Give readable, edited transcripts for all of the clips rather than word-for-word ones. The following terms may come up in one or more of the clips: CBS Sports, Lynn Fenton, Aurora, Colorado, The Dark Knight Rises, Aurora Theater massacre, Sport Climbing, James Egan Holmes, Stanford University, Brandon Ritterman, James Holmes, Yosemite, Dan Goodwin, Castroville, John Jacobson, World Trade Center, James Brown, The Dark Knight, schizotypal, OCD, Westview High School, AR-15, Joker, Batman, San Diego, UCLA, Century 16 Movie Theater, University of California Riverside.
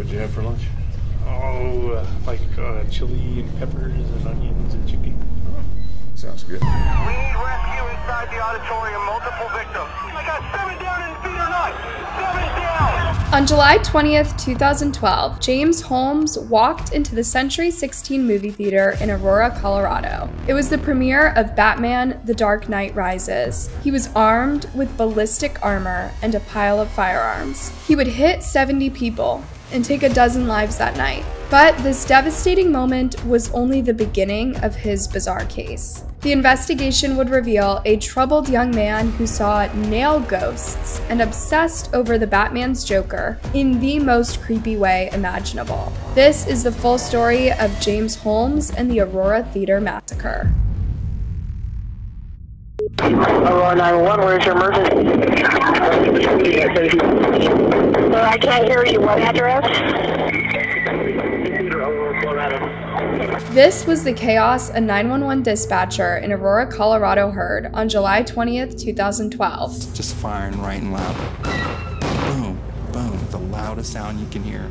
What'd you have for lunch? Oh, chili and peppers and onions and chicken. Oh, sounds good. We need rescue inside the auditorium. Multiple victims. I got 7 down and feet are not. 7 down! On July 20th, 2012, James Holmes walked into the Century 16 Movie Theater in Aurora, Colorado. It was the premiere of Batman, The Dark Knight Rises. He was armed with ballistic armor and a pile of firearms. He would hit 70 people and take a dozen lives that night. But this devastating moment was only the beginning of his bizarre case. The investigation would reveal a troubled young man who saw nail ghosts and obsessed over the Batman's Joker in the most creepy way imaginable. This is the full story of James Holmes and the Aurora Theater massacre. Aurora 911, where's your emergency? Well, I can't hear you. What address? This was the chaos a 911 dispatcher in Aurora, Colorado heard on July 20th, 2012. Just firing right and loud. Boom, boom, the loudest sound you can hear.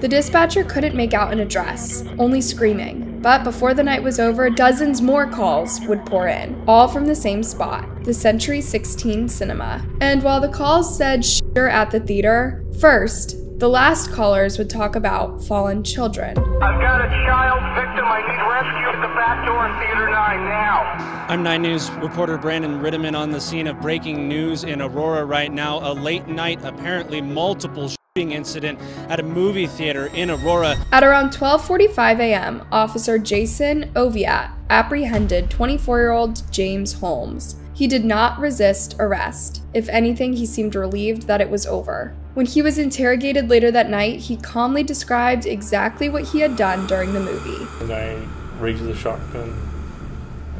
The dispatcher couldn't make out an address, only screaming. But before the night was over, dozens more calls would pour in, all from the same spot, the Century 16 cinema. And while the calls said shitter at the theater, first, the last callers would talk about fallen children. I've got a child victim. I need rescue at the back door of Theater 9 now. I'm 9 News reporter Brandon Ritterman on the scene of breaking news in Aurora right now. A late night, apparently multiple incident at a movie theater in Aurora. At around 12:45 a.m., Officer Jason Oviatt apprehended 24-year-old James Holmes. He did not resist arrest. If anything, he seemed relieved that it was over. When he was interrogated later that night, he calmly described exactly what he had done during the movie. And I raised the shotgun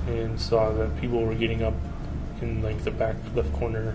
and saw that people were getting up in the back left corner,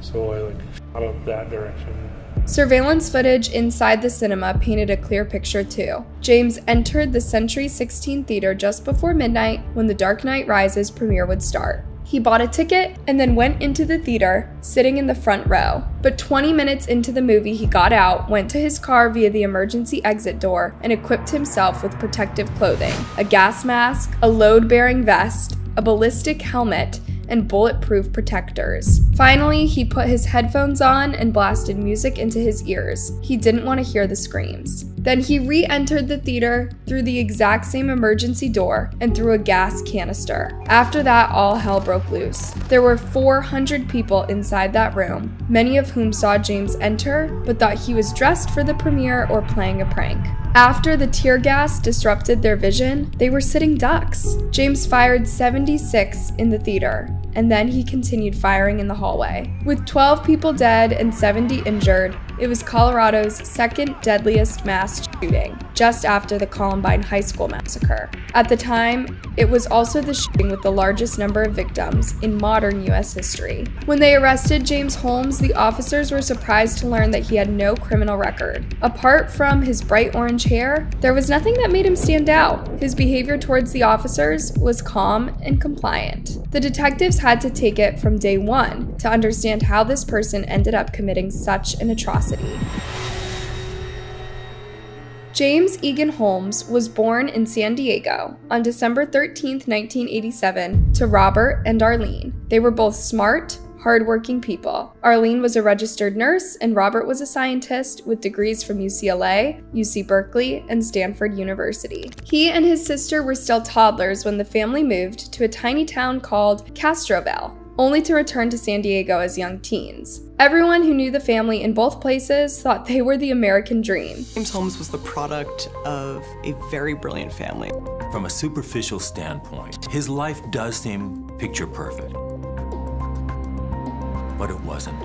so I shot up that direction. Surveillance footage inside the cinema painted a clear picture too. James entered the Century 16 theater just before midnight when The Dark Knight Rises premiere would start. He bought a ticket and then went into the theater, sitting in the front row. But 20 minutes into the movie, he got out, went to his car via the emergency exit door, and equipped himself with protective clothing, a gas mask, a load-bearing vest, a ballistic helmet, and bulletproof protectors. Finally, he put his headphones on and blasted music into his ears. He didn't want to hear the screams. Then he re-entered the theater through the exact same emergency door and through a gas canister. After that, all hell broke loose. There were 400 people inside that room, many of whom saw James enter but thought he was dressed for the premiere or playing a prank. After the tear gas disrupted their vision, they were sitting ducks. James fired 76 in the theater, and then he continued firing in the hallway. With 12 people dead and 70 injured, it was Colorado's second deadliest mass shooting, just after the Columbine High School massacre. At the time, it was also the shooting with the largest number of victims in modern U.S. history. When they arrested James Holmes, the officers were surprised to learn that he had no criminal record. Apart from his bright orange hair, there was nothing that made him stand out. His behavior towards the officers was calm and compliant. The detectives had to take it from day one to understand how this person ended up committing such an atrocity. James Egan Holmes was born in San Diego on December 13, 1987, to Robert and Arlene. They were both smart, hardworking people. Arlene was a registered nurse, and Robert was a scientist with degrees from UCLA, UC Berkeley, and Stanford University. He and his sister were still toddlers when the family moved to a tiny town called Castroville, only to return to San Diego as young teens. Everyone who knew the family in both places thought they were the American dream. James Holmes was the product of a very brilliant family. From a superficial standpoint, his life does seem picture perfect, but it wasn't.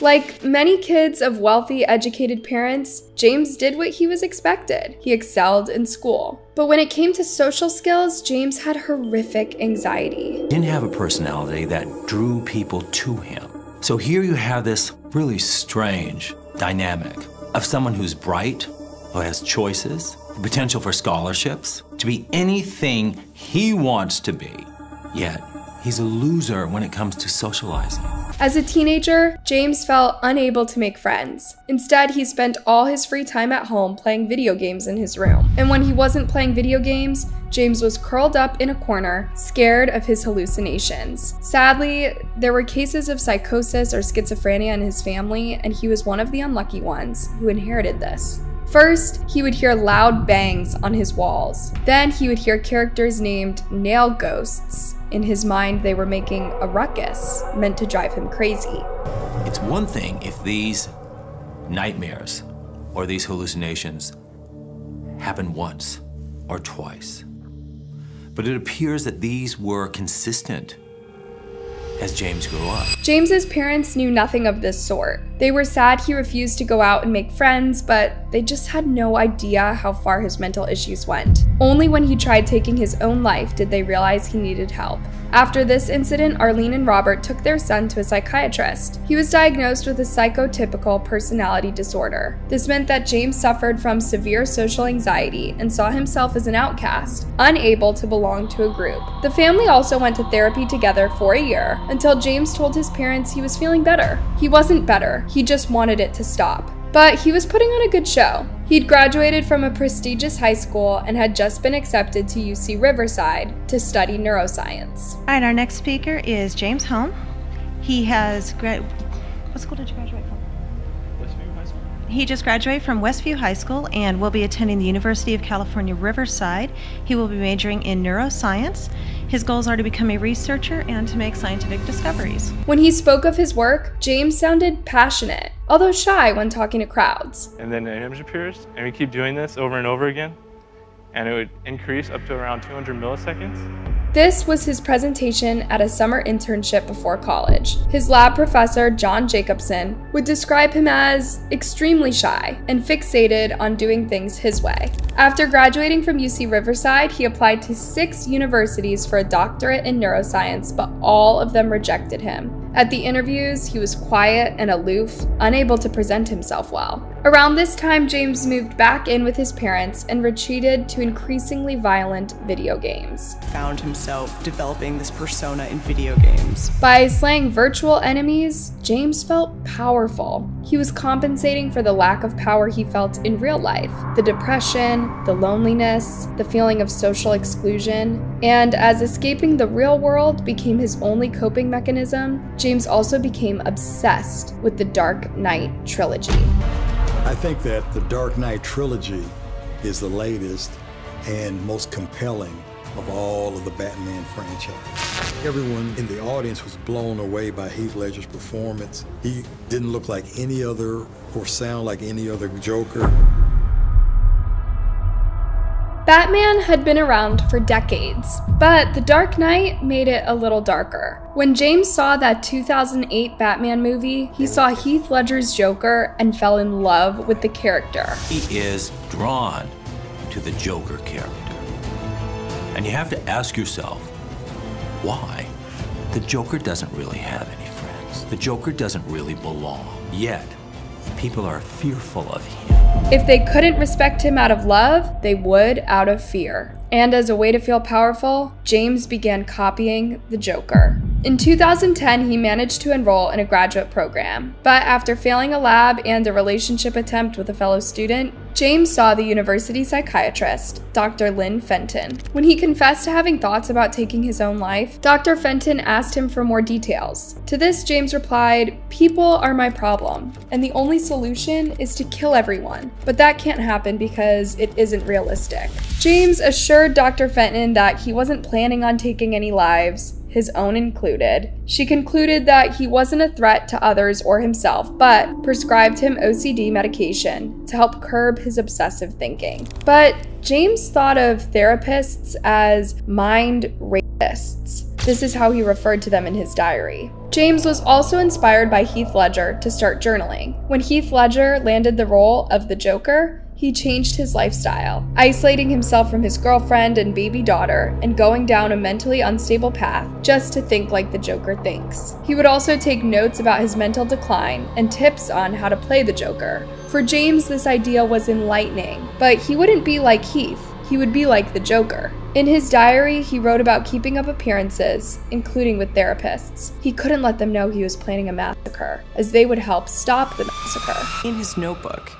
Like many kids of wealthy, educated parents, James did what he was expected. He excelled in school. But when it came to social skills, James had horrific anxiety. He didn't have a personality that drew people to him. So here you have this really strange dynamic of someone who's bright, who has choices, the potential for scholarships, to be anything he wants to be, yet he's a loser when it comes to socializing. As a teenager, James felt unable to make friends. Instead, he spent all his free time at home playing video games in his room. And when he wasn't playing video games, James was curled up in a corner, scared of his hallucinations. Sadly, there were cases of psychosis or schizophrenia in his family, and he was one of the unlucky ones who inherited this. First, he would hear loud bangs on his walls. Then he would hear characters named nail ghosts. In his mind, they were making a ruckus, meant to drive him crazy. It's one thing if these nightmares or these hallucinations happen once or twice, but it appears that these were consistent as James grew up. James's parents knew nothing of this sort. They were sad he refused to go out and make friends, but they just had no idea how far his mental issues went. Only when he tried taking his own life did they realize he needed help. After this incident, Arlene and Robert took their son to a psychiatrist. He was diagnosed with a schizotypal personality disorder. This meant that James suffered from severe social anxiety and saw himself as an outcast, unable to belong to a group. The family also went to therapy together for a year, until James told his parents he was feeling better. He wasn't better, he just wanted it to stop. But he was putting on a good show. He'd graduated from a prestigious high school and had just been accepted to UC Riverside to study neuroscience. All right, our next speaker is James Holmes. He has what school did you graduate from? Westview High School. He just graduated from Westview High School and will be attending the University of California Riverside. He will be majoring in neuroscience. His goals are to become a researcher and to make scientific discoveries. When he spoke of his work, James sounded passionate, although shy when talking to crowds. And then an image appears, and we keep doing this over and over again, and it would increase up to around 200 milliseconds. This was his presentation at a summer internship before college. His lab professor, John Jacobson, would describe him as extremely shy and fixated on doing things his way. After graduating from UC Riverside, he applied to 6 universities for a doctorate in neuroscience, but all of them rejected him. At the interviews, he was quiet and aloof, unable to present himself well. Around this time, James moved back in with his parents and retreated to increasingly violent video games. Found himself developing this persona in video games. By slaying virtual enemies, James felt powerful. He was compensating for the lack of power he felt in real life, the depression, the loneliness, the feeling of social exclusion, and as escaping the real world became his only coping mechanism, James also became obsessed with the Dark Knight trilogy. I think that the Dark Knight trilogy is the latest and most compelling of all of the Batman franchise. Everyone in the audience was blown away by Heath Ledger's performance. He didn't look like any other or sound like any other Joker. Batman had been around for decades, but The Dark Knight made it a little darker. When James saw that 2008 Batman movie, he saw Heath Ledger's Joker and fell in love with the character. He is drawn to the Joker character. And you have to ask yourself, why? The Joker doesn't really have any friends. The Joker doesn't really belong. Yet, people are fearful of him. If they couldn't respect him out of love, they would out of fear. And as a way to feel powerful, James began copying the Joker. In 2010, he managed to enroll in a graduate program, but after failing a lab and a relationship attempt with a fellow student, James saw the university psychiatrist, Dr. Lynn Fenton. When he confessed to having thoughts about taking his own life, Dr. Fenton asked him for more details. To this, James replied, "People are my problem, and the only solution is to kill everyone. But that can't happen because it isn't realistic." James assured Dr. Fenton that he wasn't planning on taking any lives, his own included. She concluded that he wasn't a threat to others or himself, but prescribed him OCD medication to help curb his obsessive thinking. But James thought of therapists as mind rapists. This is how he referred to them in his diary. James was also inspired by Heath Ledger to start journaling. When Heath Ledger landed the role of the Joker, he changed his lifestyle, isolating himself from his girlfriend and baby daughter and going down a mentally unstable path just to think like the Joker thinks. He would also take notes about his mental decline and tips on how to play the Joker. For James, this idea was enlightening, but he wouldn't be like Heath. he would be like the Joker. In his diary, he wrote about keeping up appearances, including with therapists. He couldn't let them know he was planning a massacre, as they would help stop the massacre. In his notebook,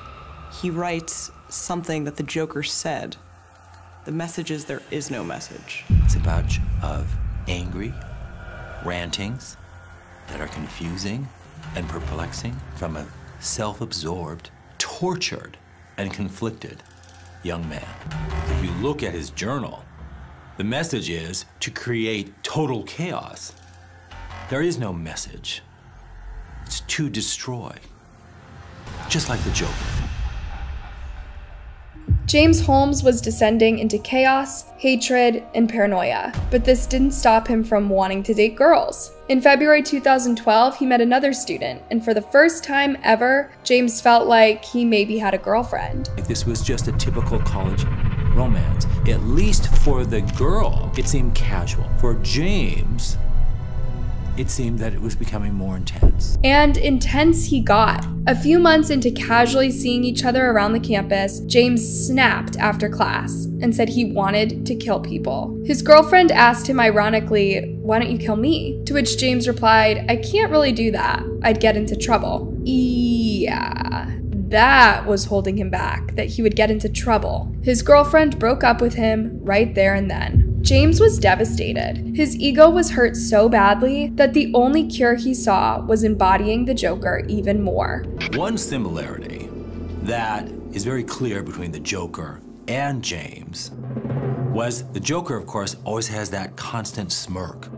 he writes something that the Joker said. The message is there is no message. It's a bunch of angry rantings that are confusing and perplexing from a self-absorbed, tortured, and conflicted young man. If you look at his journal, the message is to create total chaos. There is no message. It's to destroy, just like the Joker. James Holmes was descending into chaos, hatred, and paranoia, but this didn't stop him from wanting to date girls. In February 2012, he met another student, and for the first time ever, James felt like he maybe had a girlfriend. If this was just a typical college romance, at least for the girl, it seemed casual. For James, it seemed that it was becoming more intense. And intense he got. A few months into casually seeing each other around the campus, James snapped after class and said he wanted to kill people. His girlfriend asked him ironically, "Why don't you kill me?" To which James replied, "I can't really do that. I'd get into trouble." Yeah. That was holding him back, that he would get into trouble. His girlfriend broke up with him right there and then. James was devastated. His ego was hurt so badly that the only cure he saw was embodying the Joker even more. One similarity that is very clear between the Joker and James was the Joker, of course, always has that constant smirk.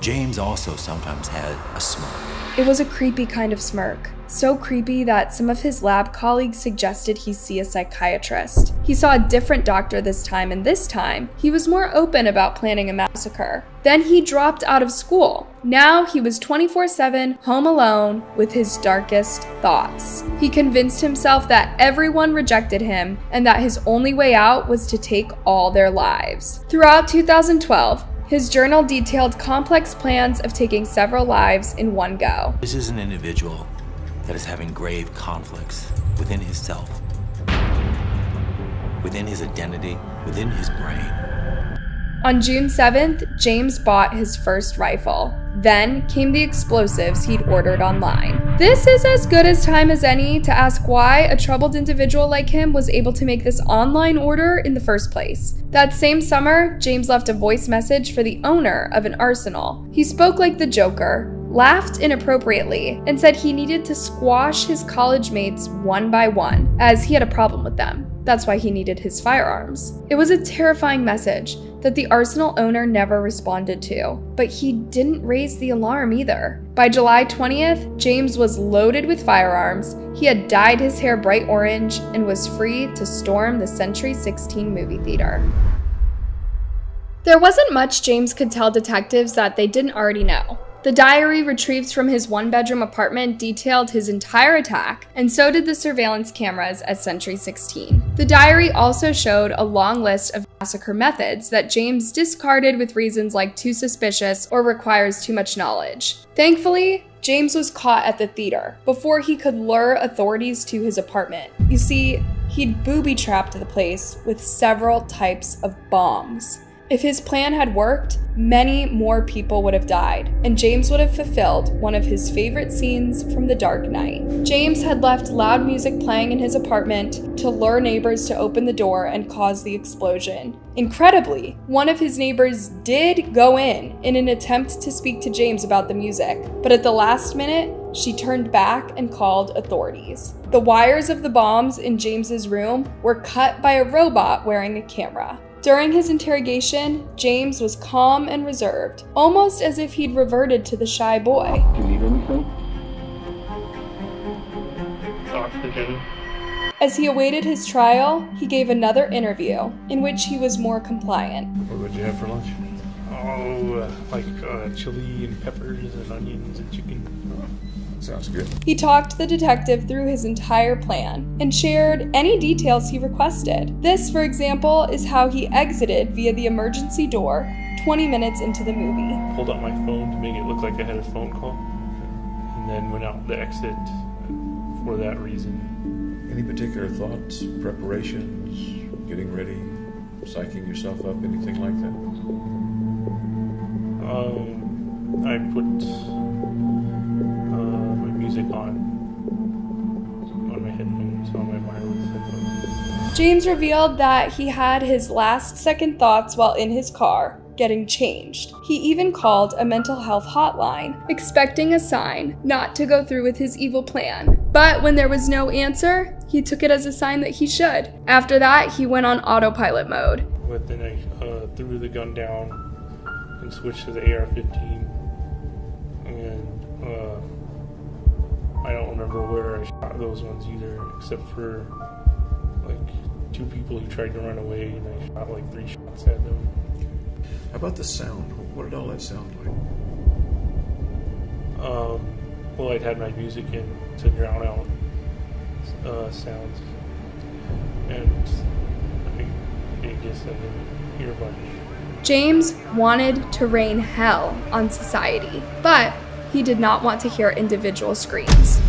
James also sometimes had a smirk. It was a creepy kind of smirk. So creepy that some of his lab colleagues suggested he see a psychiatrist. He saw a different doctor this time, and this time, he was more open about planning a massacre. Then he dropped out of school. Now he was 24/7, home alone, with his darkest thoughts. He convinced himself that everyone rejected him and that his only way out was to take all their lives. Throughout 2012, his journal detailed complex plans of taking several lives in one go. This is an individual that is having grave conflicts within himself, within his identity, within his brain. On June 7th, James bought his first rifle. Then came the explosives he'd ordered online. This is as good a time as any to ask why a troubled individual like him was able to make this online order in the first place. That same summer, James left a voice message for the owner of an arsenal. He spoke like the Joker, laughed inappropriately, and said he needed to squash his college mates one by one, as he had a problem with them. That's why he needed his firearms. It was a terrifying message that the arsenal owner never responded to, but he didn't raise the alarm either. By July 20th, James was loaded with firearms, he had dyed his hair bright orange, and was free to storm the Century 16 movie theater. There wasn't much James could tell detectives that they didn't already know. The diary retrieved from his one-bedroom apartment detailed his entire attack, and so did the surveillance cameras at Century 16. The diary also showed a long list of massacre methods that James discarded with reasons like too suspicious or requires too much knowledge. Thankfully, James was caught at the theater before he could lure authorities to his apartment. You see, he'd booby-trapped the place with several types of bombs. If his plan had worked, many more people would have died, and James would have fulfilled one of his favorite scenes from The Dark Knight. James had left loud music playing in his apartment to lure neighbors to open the door and cause the explosion. Incredibly, one of his neighbors did go in an attempt to speak to James about the music, but at the last minute, she turned back and called authorities. The wires of the bombs in James's room were cut by a robot wearing a camera. During his interrogation, James was calm and reserved, almost as if he'd reverted to the shy boy. Do you need anything? Oxygen. As he awaited his trial, he gave another interview, in which he was more compliant. What would you have for lunch? Oh, chili and peppers and onions and chicken. Sounds good. He talked the detective through his entire plan and shared any details he requested. This, for example, is how he exited via the emergency door 20 minutes into the movie. Pulled out my phone to make it look like I had a phone call and then went out the exit for that reason. Any particular thoughts, preparations? getting ready, psyching yourself up, anything like that? I put my music on my headphones, on my wireless headphones. James revealed that he had his last second thoughts while in his car, getting changed. He even called a mental health hotline, expecting a sign not to go through with his evil plan. But when there was no answer, he took it as a sign that he should. After that, he went on autopilot mode. But then I threw the gun down and switched to the AR-15. And I don't remember where I shot those ones either, except for like two people who tried to run away, and I shot like 3 shots at them. How about the sound? What did all that sound like? Well, I'd had my music in to drown out sounds, and I guess I didn't hear much. James wanted to rain hell on society, but he did not want to hear individual screams.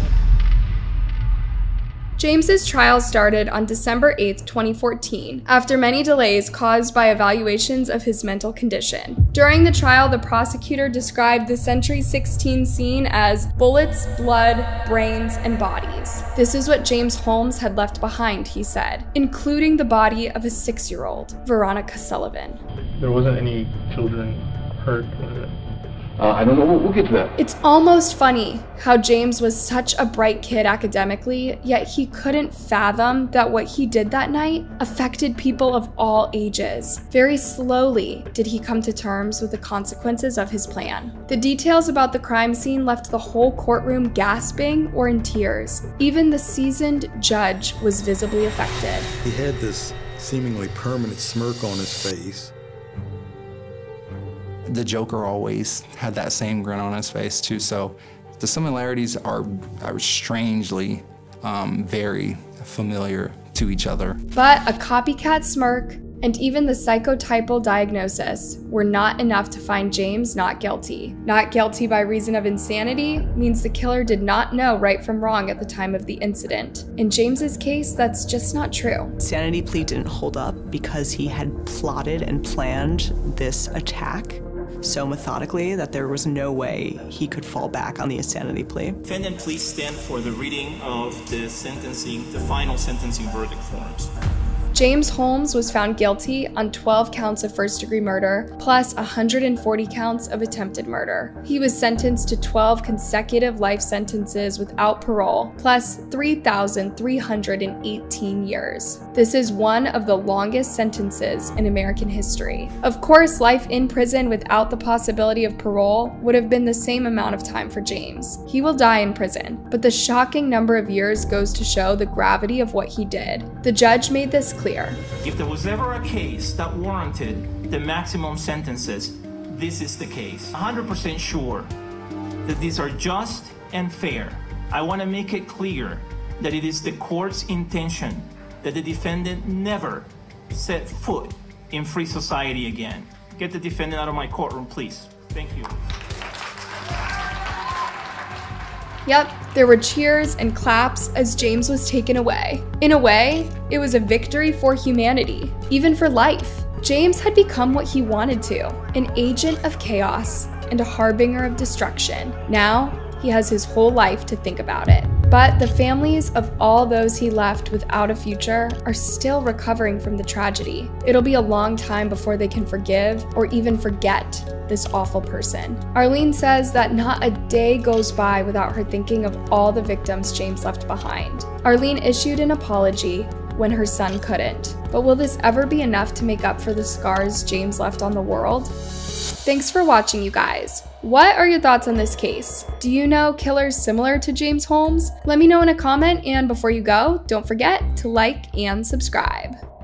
James's trial started on December 8, 2014, after many delays caused by evaluations of his mental condition. During the trial, the prosecutor described the Century 16 scene as bullets, blood, brains, and bodies. This is what James Holmes had left behind, he said, including the body of a 6-year-old, Veronica Sullivan. There wasn't any children hurt, was it? I don't know, we'll get to that. It's almost funny how James was such a bright kid academically, yet he couldn't fathom that what he did that night affected people of all ages. Very slowly did he come to terms with the consequences of his plan. The details about the crime scene left the whole courtroom gasping or in tears. Even the seasoned judge was visibly affected. He had this seemingly permanent smirk on his face. The Joker always had that same grin on his face too, so the similarities are strangely very familiar to each other. But a copycat smirk and even the schizotypal diagnosis were not enough to find James not guilty. Not guilty by reason of insanity means the killer did not know right from wrong at the time of the incident. In James's case, that's just not true. Insanity plea didn't hold up because he had plotted and planned this attack so methodically that there was no way he could fall back on the insanity plea. Defendant, please stand for the reading of the sentencing, the final sentencing verdict forms. James Holmes was found guilty on 12 counts of first-degree murder, plus 140 counts of attempted murder. He was sentenced to 12 consecutive life sentences without parole, plus 3,318 years. This is one of the longest sentences in American history. Of course, life in prison without the possibility of parole would have been the same amount of time for James. He will die in prison, but the shocking number of years goes to show the gravity of what he did. The judge made this clear. If there was ever a case that warranted the maximum sentences, this is the case. 100% sure that these are just and fair. I want to make it clear that it is the court's intention that the defendant never set foot in free society again. Get the defendant out of my courtroom, please. Thank you. Yep, there were cheers and claps as James was taken away. In a way, it was a victory for humanity, even for life. James had become what he wanted to, an agent of chaos and a harbinger of destruction. Now, he has his whole life to think about it. But the families of all those he left without a future are still recovering from the tragedy. It'll be a long time before they can forgive or even forget this awful person. Arlene says that not a day goes by without her thinking of all the victims James left behind. Arlene issued an apology when her son couldn't. But will this ever be enough to make up for the scars James left on the world? Thanks for watching, you guys. What are your thoughts on this case? Do you know killers similar to James Holmes? Let me know in a comment, and before you go, don't forget to like and subscribe.